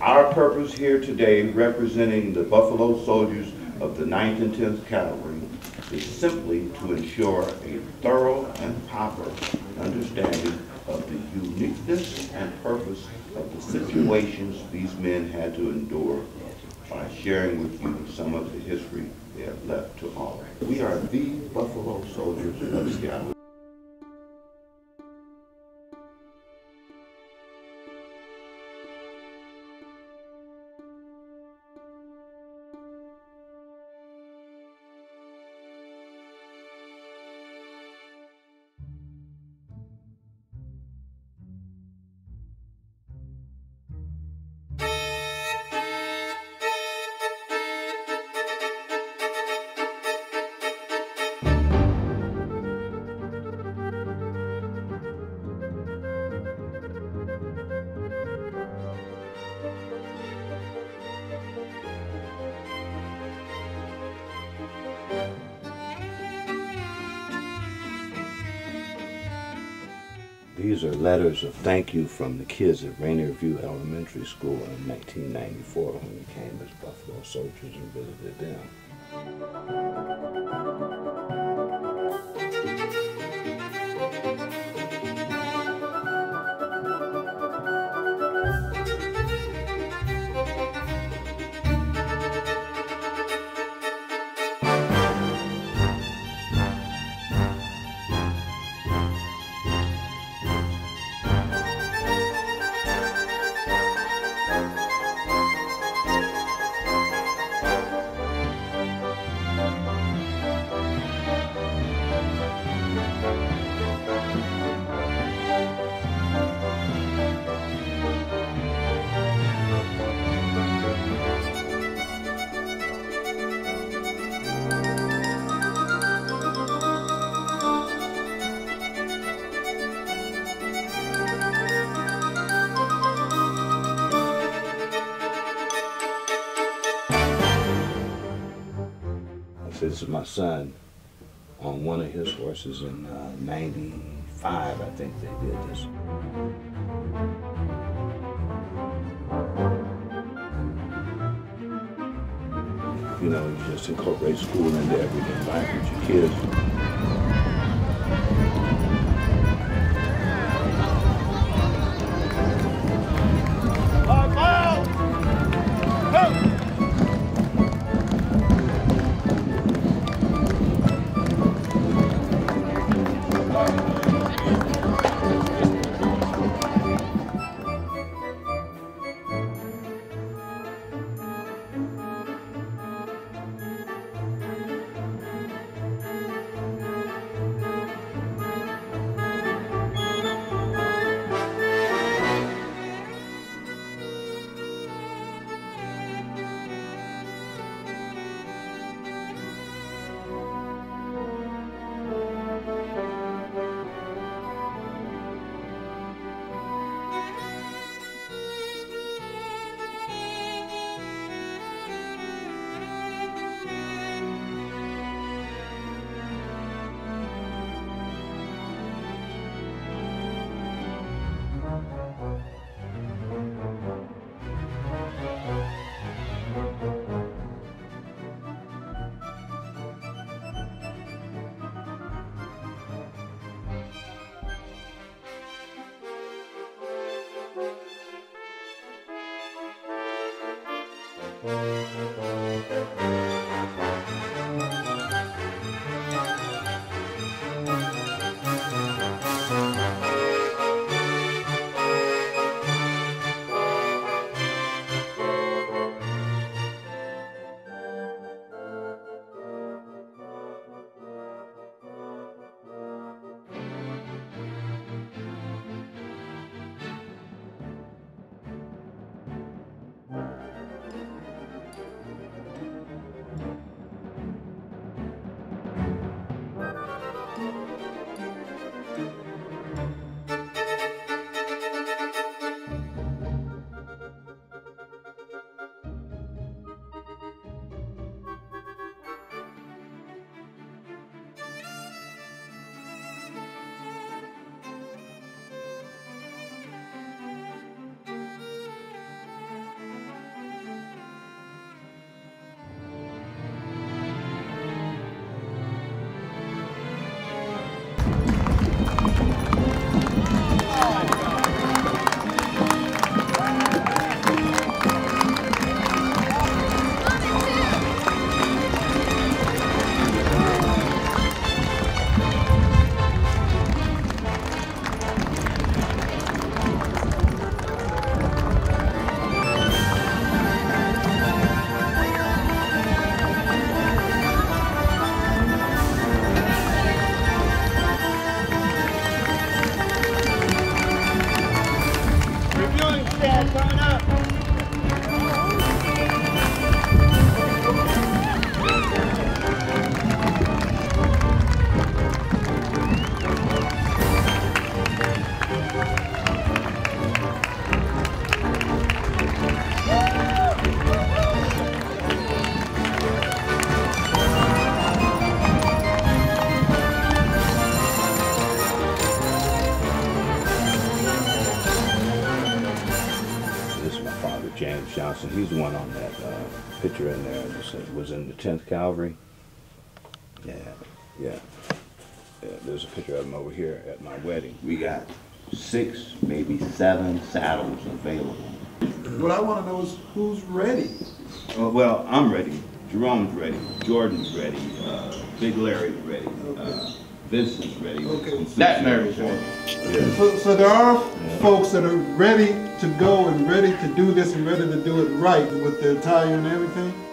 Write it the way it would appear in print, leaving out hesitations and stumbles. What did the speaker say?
Our purpose here today, representing the Buffalo Soldiers of the 9th and 10th Cavalry, is simply to ensure a thorough and proper understanding of the uniqueness and purpose of the situations these men had to endure by sharing with you some of the history they have left to all. We are the Buffalo Soldiers of Seattle. These are letters of thank you from the kids at Rainier View Elementary School in 1994 when we came as Buffalo Soldiers and visited them. This is my son on one of his horses in 95, I think they did this. You know, you just incorporate school into everyday life with your kids. Dad, coming up. James Johnson, he's the one on that picture in there that was in the 10th Cavalry. Yeah. There's a picture of him over here at my wedding. We got 6, maybe 7 saddles available. What I want to know is who's ready? Well, I'm ready. Jerome's ready. Jordan's ready. Big Larry's ready. Okay. Vincent's ready. Okay. That Mary's ready. Yeah. So there are folks that are ready to go and ready to do this and ready to do it right with their attire and everything?